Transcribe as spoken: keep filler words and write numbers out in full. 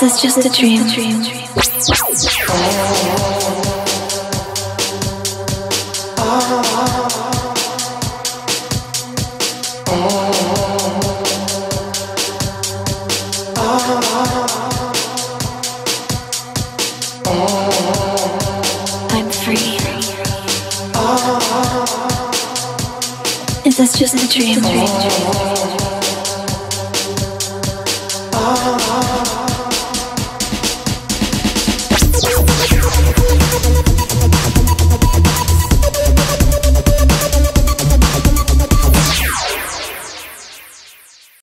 this is just a dream. I'm free. Is this just a dream?